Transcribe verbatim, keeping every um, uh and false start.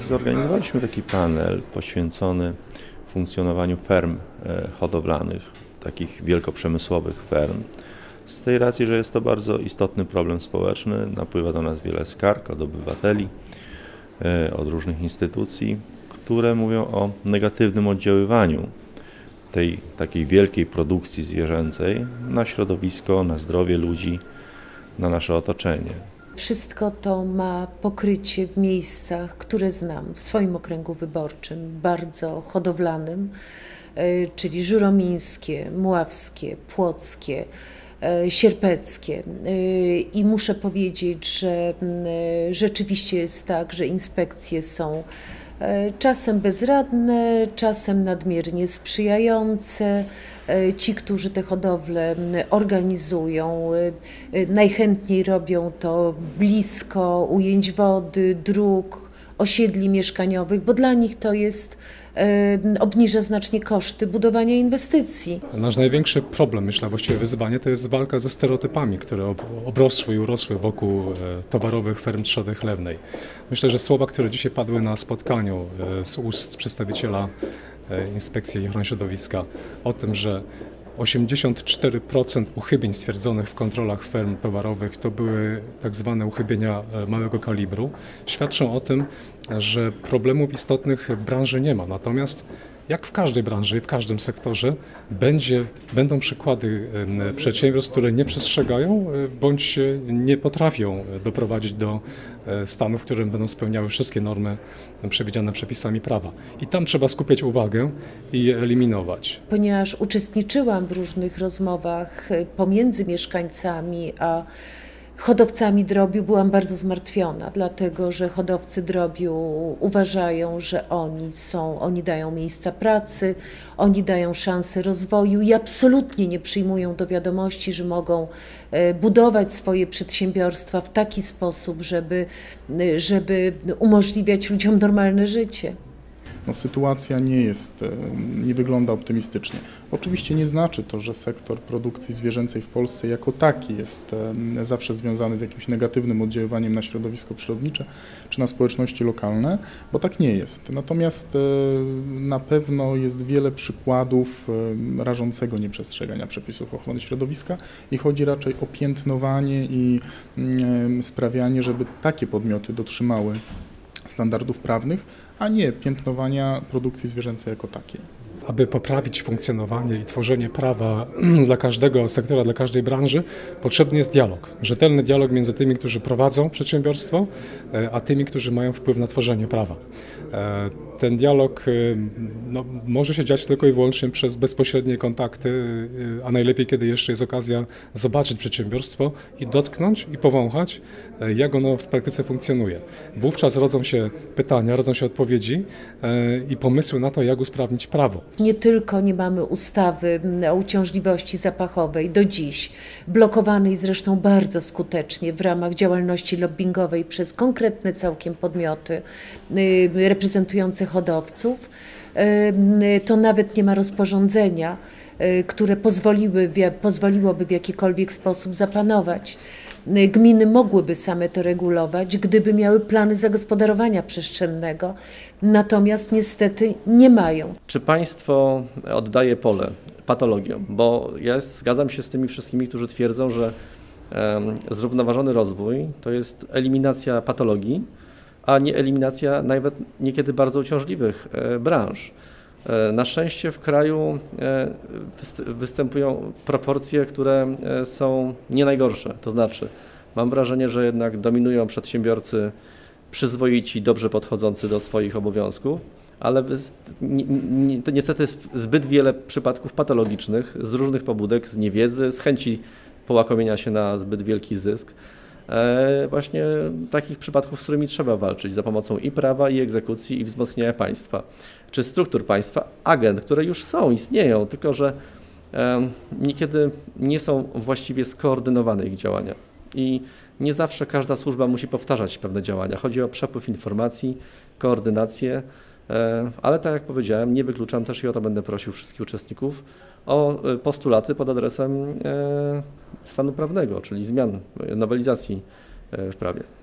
Zorganizowaliśmy taki panel poświęcony funkcjonowaniu ferm hodowlanych, takich wielkoprzemysłowych ferm. Z tej racji, że jest to bardzo istotny problem społeczny, napływa do nas wiele skarg od obywateli, od różnych instytucji, które mówią o negatywnym oddziaływaniu tej takiej wielkiej produkcji zwierzęcej na środowisko, na zdrowie ludzi, na nasze otoczenie. Wszystko to ma pokrycie w miejscach, które znam, w swoim okręgu wyborczym, bardzo hodowlanym, czyli żuromińskie, mławskie, płockie, sierpeckie. I muszę powiedzieć, że rzeczywiście jest tak, że inspekcje są czasem bezradne, czasem nadmiernie sprzyjające. Ci, którzy te hodowle organizują, najchętniej robią to blisko ujęć wody, dróg, osiedli mieszkaniowych, bo dla nich to jest, obniża znacznie koszty budowania inwestycji. Nasz największy problem, myślę, właściwie wyzwanie, to jest walka ze stereotypami, które obrosły i urosły wokół towarowych ferm trzody chlewnej. Myślę, że słowa, które dzisiaj padły na spotkaniu z ust przedstawiciela Inspekcji Ochrony Środowiska o tym, że osiemdziesiąt cztery procent uchybień stwierdzonych w kontrolach ferm towarowych to były tak zwane uchybienia małego kalibru, świadczą o tym, że problemów istotnych branży nie ma. Natomiast jak w każdej branży, w każdym sektorze będzie, będą przykłady przedsiębiorstw, które nie przestrzegają bądź nie potrafią doprowadzić do stanu, w którym będą spełniały wszystkie normy przewidziane przepisami prawa. I tam trzeba skupiać uwagę i je eliminować. Ponieważ uczestniczyłam w różnych rozmowach pomiędzy mieszkańcami a hodowcami drobiu, byłam bardzo zmartwiona, dlatego że hodowcy drobiu uważają, że oni są, oni dają miejsca pracy, oni dają szansę rozwoju i absolutnie nie przyjmują do wiadomości, że mogą budować swoje przedsiębiorstwa w taki sposób, żeby, żeby umożliwiać ludziom normalne życie. No, sytuacja nie jest, nie wygląda optymistycznie. Oczywiście nie znaczy to, że sektor produkcji zwierzęcej w Polsce jako taki jest zawsze związany z jakimś negatywnym oddziaływaniem na środowisko przyrodnicze czy na społeczności lokalne, bo tak nie jest. Natomiast na pewno jest wiele przykładów rażącego nieprzestrzegania przepisów ochrony środowiska i chodzi raczej o piętnowanie i sprawianie, żeby takie podmioty dotrzymały standardów prawnych, a nie piętnowania produkcji zwierzęcej jako takiej. Aby poprawić funkcjonowanie i tworzenie prawa dla każdego sektora, dla każdej branży, potrzebny jest dialog. Rzetelny dialog między tymi, którzy prowadzą przedsiębiorstwo, a tymi, którzy mają wpływ na tworzenie prawa. Ten dialog no, może się dziać tylko i wyłącznie przez bezpośrednie kontakty, a najlepiej, kiedy jeszcze jest okazja zobaczyć przedsiębiorstwo i dotknąć i powąchać, jak ono w praktyce funkcjonuje. Wówczas rodzą się pytania, rodzą się odpowiedzi i pomysły na to, jak usprawnić prawo. Nie tylko nie mamy ustawy o uciążliwości zapachowej do dziś, blokowanej zresztą bardzo skutecznie w ramach działalności lobbingowej przez konkretne całkiem podmioty reprezentujące hodowców, to nawet nie ma rozporządzenia, które pozwoliły, pozwoliłoby w jakikolwiek sposób zapanować. Gminy mogłyby same to regulować, gdyby miały plany zagospodarowania przestrzennego, natomiast niestety nie mają. Czy państwo oddaje pole patologiom? Bo ja zgadzam się z tymi wszystkimi, którzy twierdzą, że zrównoważony rozwój to jest eliminacja patologii, a nie eliminacja nawet niekiedy bardzo uciążliwych branż. Na szczęście w kraju występują proporcje, które są nie najgorsze. To znaczy, mam wrażenie, że jednak dominują przedsiębiorcy przyzwoici, dobrze podchodzący do swoich obowiązków, ale niestety zbyt wiele przypadków patologicznych z różnych pobudek, z niewiedzy, z chęci połakomienia się na zbyt wielki zysk. Właśnie takich przypadków, z którymi trzeba walczyć za pomocą i prawa, i egzekucji, i wzmocnienia państwa, czy struktur państwa, agent, które już są, istnieją, tylko że niekiedy nie są właściwie skoordynowane ich działania i nie zawsze każda służba musi powtarzać pewne działania. Chodzi o przepływ informacji, koordynację, ale tak jak powiedziałem, nie wykluczam też i o to będę prosił wszystkich uczestników o postulaty pod adresem stanu prawnego, czyli zmian, nowelizacji w prawie.